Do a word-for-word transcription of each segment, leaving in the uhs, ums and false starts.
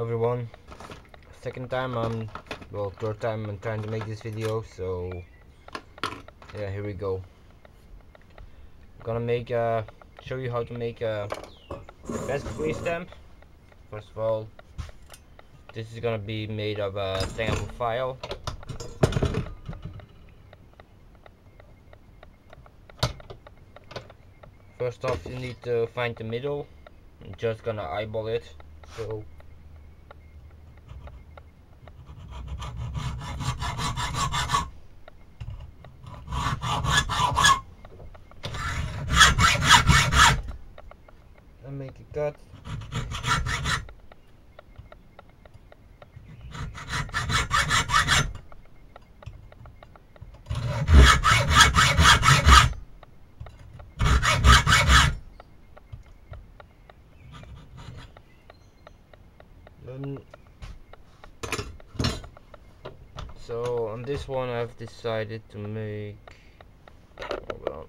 everyone, second time I'm well third time I'm trying to make this video, so yeah, here we go. I'm gonna make a show you how to make a best free stamp. First of all, this is gonna be made of a stampable file. First off, you need to find the middle. I'm just gonna eyeball it. So and make a cut. Um, so on this one I've decided to make, hold on,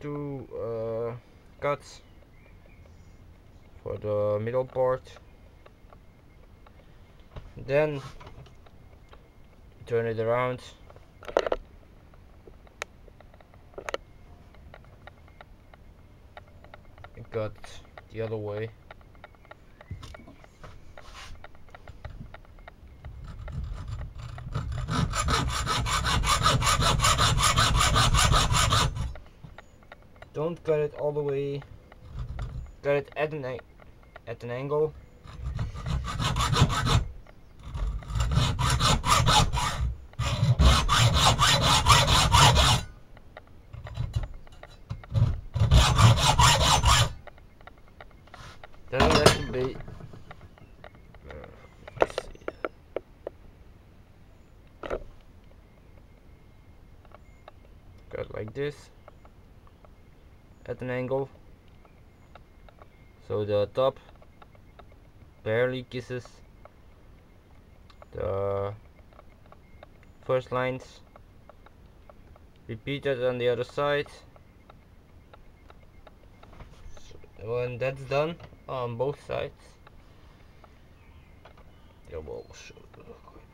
two uh, cuts for the middle part, then turn it around. Cut the other way. Don't cut it all the way. Cut it at an a at an angle. That would actually be, uh, let's see. Cut like this at an angle, so the top barely kisses the first lines. Repeat that on the other side. So when that's done on both sides, yeah, well, show it real quick.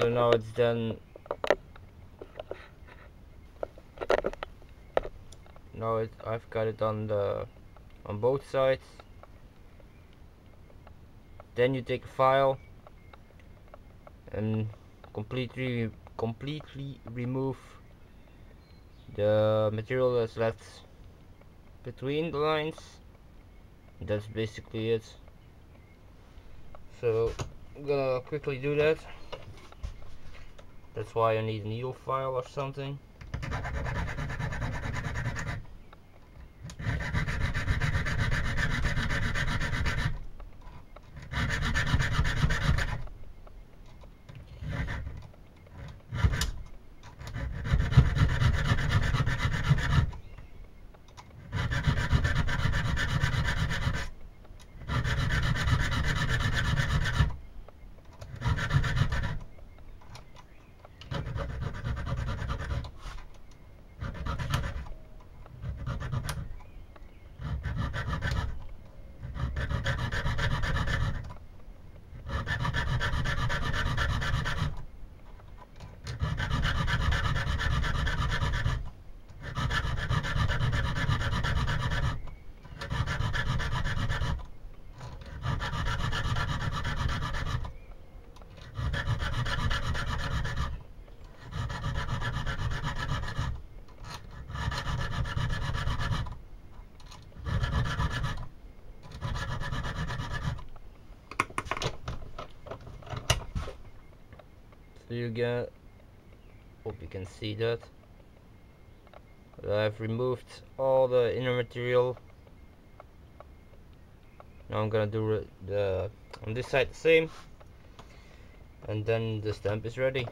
So now it's done. Now it, I've got it on the on both sides. Then you take a file and completely completely remove the material that's left between the lines. That's basically it. So I'm gonna quickly do that. That's why I need a needle file or something. You get, hope you can see that, but I've removed all the inner material. Now I'm gonna do the on this side the same. and then the stamp is ready.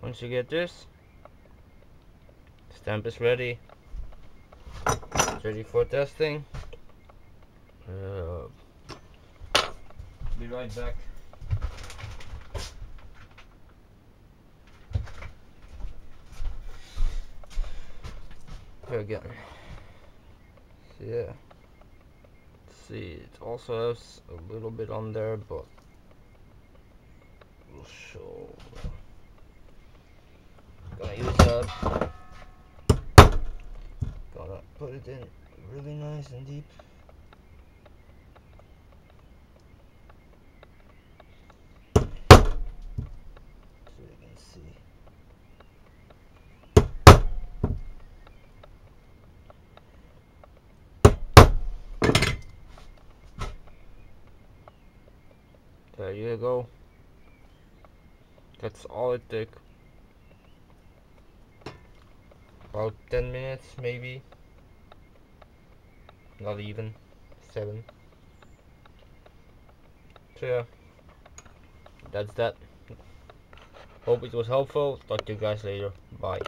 Once you get this, the stamp is ready. It's ready for testing. Uh, be right back. Here again. So yeah. Let's see, it also has a little bit on there, but we'll show. Gonna use that. Gonna put it in really nice and deep. So you can see. There you go. That's all it took. About ten minutes, maybe, not even, seven. So yeah, that's that. Hope it was helpful. Talk to you guys later. Bye.